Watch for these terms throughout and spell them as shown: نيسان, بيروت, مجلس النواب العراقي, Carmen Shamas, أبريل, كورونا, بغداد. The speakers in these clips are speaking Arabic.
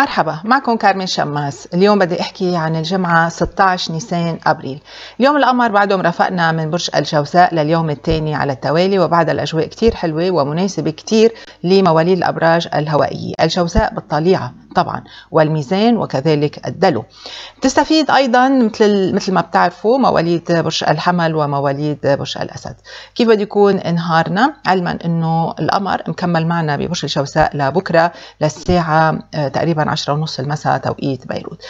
مرحبا، معكم كارمن شماس. اليوم بدي احكي عن الجمعة 16 نيسان ابريل. اليوم القمر بعده مرافقنا من برج الجوزاء لليوم الثاني على التوالي، وبعد الاجواء كتير حلوة ومناسبة كتير لمواليد الابراج الهوائية. الجوزاء بالطليعة طبعا، والميزان وكذلك الدلو. تستفيد ايضا مثل ما بتعرفوا مواليد برج الحمل ومواليد برج الاسد. كيف بده يكون نهارنا، علما انه القمر مكمل معنا ببرج الجوزاء لبكره للساعه تقريبا 10:30 المساء توقيت بيروت.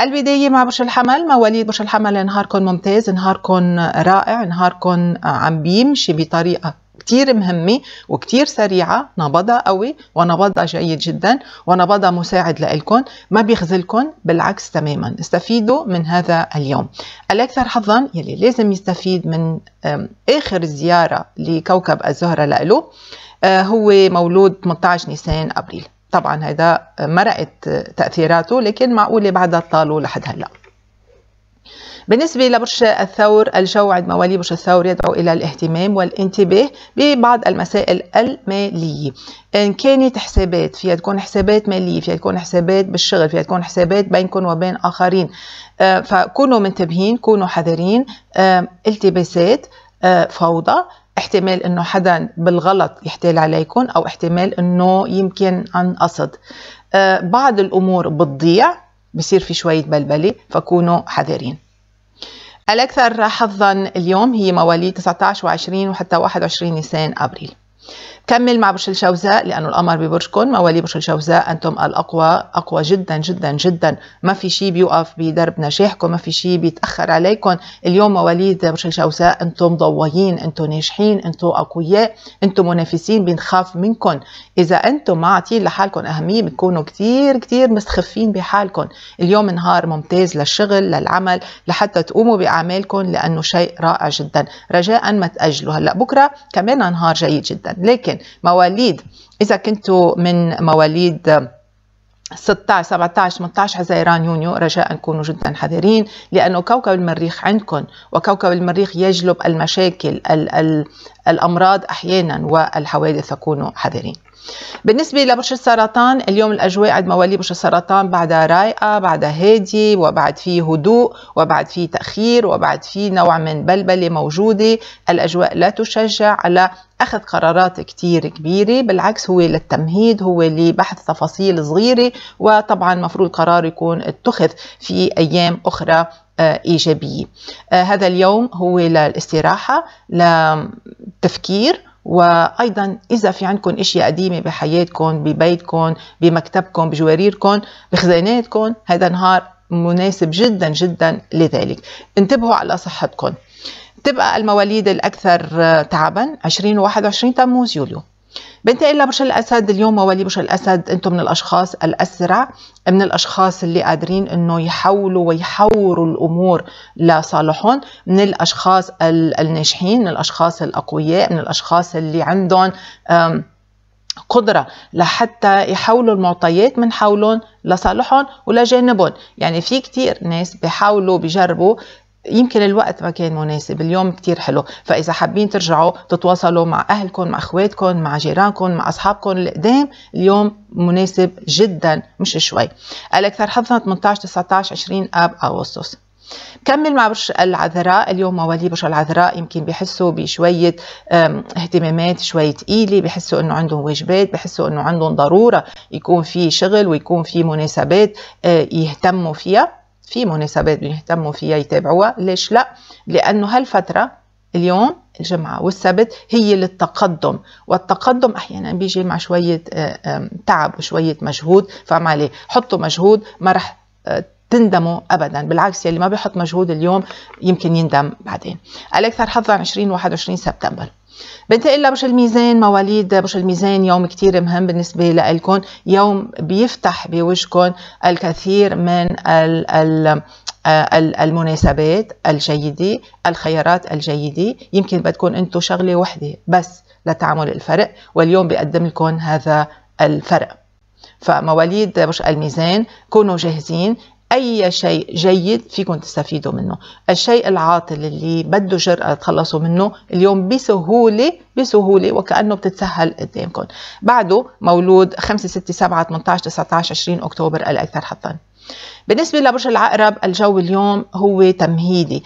البداية مع برج الحمل. مواليد برج الحمل نهاركم ممتاز، نهاركم رائع، نهاركم عم بيمشي بطريقة كتير مهمة وكتير سريعة، نبضة قوي ونبضة جيد جدا ونبضة مساعد لإلكم، ما بيخذلكم بالعكس تماما. استفيدوا من هذا اليوم. الأكثر حظا يلي لازم يستفيد من آخر زيارة لكوكب الزهرة لإله هو مولود 18 نيسان أبريل. طبعا هيدا مرقت تأثيراته، لكن معقولة بعدها طالوا لحد هلأ. بالنسبة لبرج الثور، الجو عند مواليد برج الثور يدعو إلى الاهتمام والانتباه ببعض المسائل المالية، إن كانت حسابات، فيها تكون حسابات مالية، فيها تكون حسابات بالشغل، فيها تكون حسابات بينكم وبين آخرين، فكونوا منتبهين، كونوا حذرين. التباسات، فوضى، احتمال انه حدا بالغلط يحتال عليكم، او احتمال انه يمكن عن قصد. بعض الامور بتضيع، بصير في شوية بلبلة، فكونوا حذرين. الاكثر حظا اليوم هي مواليد 19 و20 وحتى 21 نيسان ابريل. كمل مع برج الجوزاء لانه القمر ببرجكم. مواليد برج الجوزاء انتم الاقوى، اقوى جدا جدا جدا، ما في شيء بيوقف بدرب نجاحكم، ما في شيء بيتاخر عليكم. اليوم مواليد برج الجوزاء انتم ضوايين، انتم ناجحين، انتم اقوياء، انتم منافسين، بنخاف منكم. اذا انتم ما عاطين لحالكم اهميه بتكونوا كثير كثير مستخفين بحالكم. اليوم نهار ممتاز للشغل، للعمل، لحتى تقوموا باعمالكم، لانه شيء رائع جدا. رجاء ما تاجلوا. هلا بكره كمان نهار جيد جدا، لكن مواليد إذا كنتوا من مواليد 16 17 18 حزيران يونيو، رجاء كونوا جدا حذرين، لأنه كوكب المريخ عندكم، وكوكب المريخ يجلب المشاكل، الأمراض أحيانا والحوادث، فكونوا حذرين. بالنسبة لبرج السرطان، اليوم الأجواء عند مواليد برج السرطان بعدها رايقة، بعدها هادي، وبعد فيه هدوء، وبعد فيه تأخير، وبعد فيه نوع من بلبلة موجودة. الأجواء لا تشجع على أخذ قرارات كتير كبيرة، بالعكس هو للتمهيد، هو لبحث تفاصيل صغيرة، وطبعا مفروض قرار يكون اتخذ في أيام أخرى إيجابية. هذا اليوم هو للاستراحة، للتفكير، وأيضا إذا في عندكم أشياء قديمة بحياتكم، ببيتكم، بمكتبكم، بجواريركم، بخزاناتكم، هذا نهار مناسب جدا جدا لذلك. انتبهوا على صحتكم. تبقى المواليد الأكثر تعبا 20 و 21 تموز يوليو. بنتقل لبرج الأسد. اليوم مواليد برج الأسد أنتم من الأشخاص الأسرع، من الأشخاص اللي قادرين أنه يحولوا ويحوروا الأمور لصالحهم، من الأشخاص الناجحين، من الأشخاص الأقوياء، من الأشخاص اللي عندهم قدرة لحتى يحولوا المعطيات من حولهم لصالحهم ولجانبهم. يعني في كتير ناس بيحاولوا بيجربوا، يمكن الوقت ما كان مناسب. اليوم كتير حلو، فإذا حابين ترجعوا تتواصلوا مع أهلكم، مع أخواتكم، مع جيرانكم، مع أصحابكم القدام، اليوم مناسب جدا مش شوي. الأكثر حظا 18 19 20 آب أغسطس. كمل مع برج العذراء. اليوم مواليد برج العذراء يمكن بيحسوا بشوية اهتمامات شوية ثقيلة، بيحسوا انه عندهم واجبات، بيحسوا انه عندهم ضرورة يكون في شغل ويكون في مناسبات يهتموا فيها، في مناسبات بيهتموا فيها يتابعوها. ليش لا؟ لأنه هالفترة اليوم الجمعة والسبت هي للتقدم، والتقدم أحيانا بيجي مع شوية تعب وشوية مجهود، فما عليه، حطوا مجهود، ما رح تندموا أبدا، بالعكس يلي ما بيحط مجهود اليوم يمكن يندم بعدين. الأكثر حظا 20 و 21 سبتمبر. بنتقل لبرج الميزان. مواليد برج الميزان يوم كتير مهم بالنسبة لكم، يوم بيفتح بوجهكم الكثير من المناسبات الجيدة، الخيارات الجيدة. يمكن بدكم انتم شغلة وحدة بس لتعمل الفرق، واليوم بيقدم لكم هذا الفرق. فمواليد برج الميزان كونوا جاهزين، أي شيء جيد فيكم تستفيدوا منه. الشيء العاطل اللي بده جرأة تخلصوا منه اليوم بسهولة وكأنه بتتسهل قدامكم. بعده مولود 5 6 7 18 19 20 أكتوبر الأكثر حظاً. بالنسبة لبرج العقرب الجو اليوم هو تمهيدي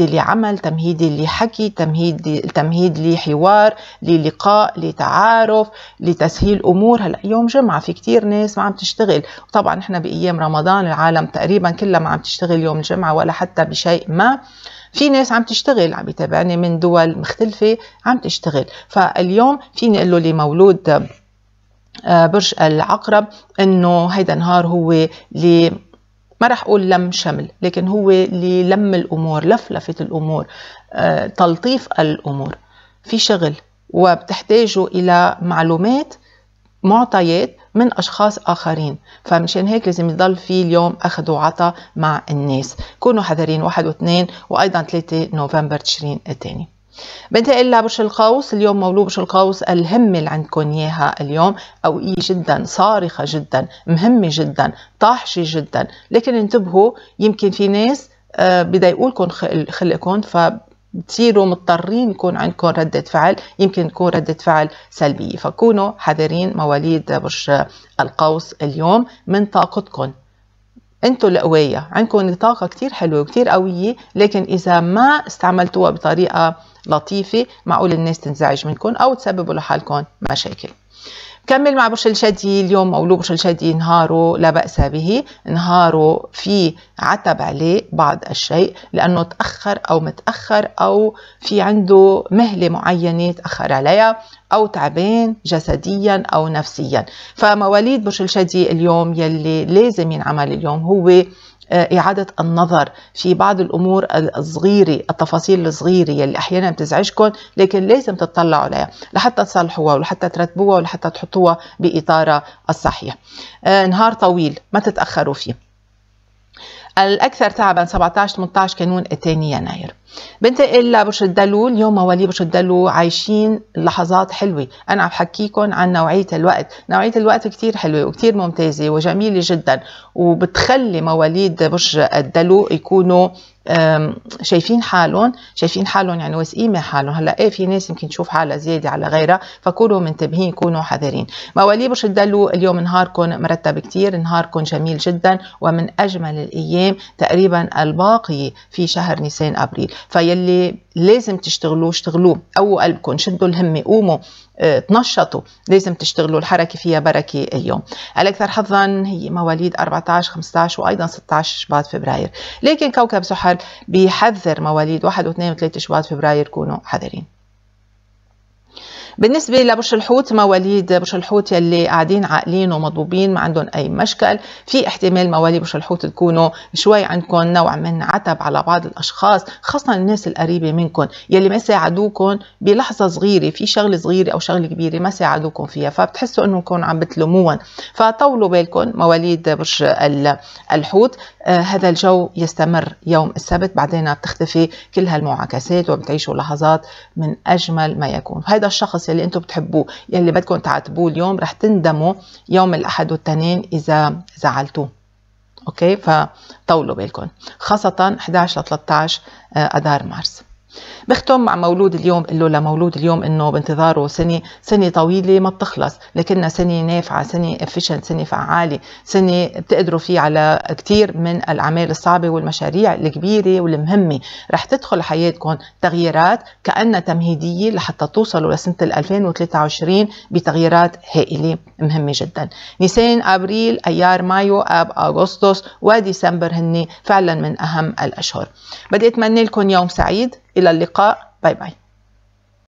لعمل، تمهيدي لحكي، تمهيد لحوار، للقاء، لتعارف، لتسهيل أمور. هلا يوم جمعة في كتير ناس ما عم تشتغل، وطبعا احنا بأيام رمضان العالم تقريبا كلها ما عم تشتغل يوم الجمعة ولا حتى بشيء. ما في ناس عم تشتغل، عم يتابعني من دول مختلفة عم تشتغل. فاليوم فيني أقول له لمولود برج العقرب انه هيدا نهار هو ما رح اقول لم شمل، لكن هو للم الامور، لفلفه الامور، تلطيف الامور. في شغل وبتحتاجوا الى معلومات، معطيات من اشخاص اخرين، فمشان هيك لازم يضل في اليوم اخذ وعطا مع الناس. كونوا حذرين 1 و2 وايضا 3 نوفمبر تشرين الثاني. بنتقل لبرج القوس، اليوم مولود برج القوس الهمة اللي عندكم اياها اليوم قوية جدا، صارخة جدا، مهمة جدا، طاحشة جدا، لكن انتبهوا يمكن في ناس بضايقوا لكم خلقكم فبتصيروا مضطرين يكون عندكم ردة فعل، يمكن تكون ردة فعل سلبية، فكونوا حذرين مواليد برج القوس اليوم من طاقتكم. انتوا القوية، عندكم طاقة كتير حلوة وكتير قوية، لكن إذا ما استعملتوها بطريقة لطيفة معقول الناس تنزعج منكم أو تسببوا لحالكم مشاكل. كمل مع برج الجدي، اليوم مولود برج الجدي نهاره لا بأس به، نهاره في عتب عليه بعض الشيء لأنه تأخر أو متأخر أو في عنده مهلة معينة تأخر عليها أو تعبان جسديا أو نفسيا. فمواليد برج الجدي اليوم يلي لازم ينعمل اليوم هو إعادة النظر في بعض الأمور الصغيرة، التفاصيل الصغيرة يلي أحيانا بتزعجكم، لكن لازم تطلعوا عليها لحتى تصلحوها ولحتى ترتبوها ولحتى تحطوها بإطارها الصحيح. نهار طويل ما تتأخروا فيه. الأكثر تعبا 17-18 كانون 2 يناير. بنتقل لبرج الدلو، اليوم مواليد برج الدلو عايشين لحظات حلوة، أنا عم بحكيكم عن نوعية الوقت، نوعية الوقت كتير حلوة وكتير ممتازة وجميلة جدا، وبتخلي مواليد برج الدلو يكونوا شايفين حالهم يعني واثقين من حالهم. هلا ايه في ناس يمكن تشوف حالها زياده على غيرها، فكونوا منتبهين، كونوا حذرين. مواليد برج الدلو اليوم نهاركم مرتب كتير، نهاركم جميل جدا ومن اجمل الايام تقريبا الباقيه في شهر نيسان ابريل، فيلي لازم تشتغلوا اشتغلوا، قووا قلبكم، شدوا الهمه، قوموا، تنشطوا، لازم تشتغلوا، الحركه فيها بركه اليوم. الاكثر حظا هي مواليد 14 15 وايضا 16 شباط فبراير، لكن كوكب زحل بيحذر مواليد 1 و2 و3 شباط فبراير، كونوا حذرين. بالنسبة لبرج الحوت، مواليد برج الحوت يلي قاعدين عاقلين ومضبوبين ما عندهم أي مشكل، في احتمال مواليد برج الحوت تكونوا شوي عندكم نوع من عتب على بعض الأشخاص، خاصة الناس القريبة منكم يلي ما ساعدوكم بلحظة صغيرة، في شغلة صغيرة أو شغلة كبيرة ما ساعدوكم فيها، فبتحسوا أنكم عم بتلوموهم، فطولوا بالكم مواليد برج الحوت. هذا الجو يستمر يوم السبت، بعدين بتختفي كل هالمنعكسات وبتعيشوا لحظات من أجمل ما يكون. هذا الشخص يلي انتم بتحبوه يلي بدكم تعاتبوه اليوم رح تندموا يوم الأحد والتنين إذا زعلتوه، أوكي؟ فطولوا بالكم، خاصة 11 ل 13 أذار مارس. بختم مع مولود اليوم، قل له لمولود اليوم انه بانتظاره سنه طويله ما بتخلص، لكنها سنه نافعه، سنه افيشنت، سنه فعاله، سنه بتقدروا فيه على كثير من الاعمال الصعبه والمشاريع الكبيره والمهمه. رح تدخل حياتكم تغييرات كانها تمهيديه لحتى توصلوا لسنه 2023 بتغييرات هائله مهمه جدا. نيسان، ابريل، ايار، مايو، اب، اغسطس وديسمبر هن فعلا من اهم الاشهر. بدي اتمنى لكم يوم سعيد، إلى اللقاء، باي باي.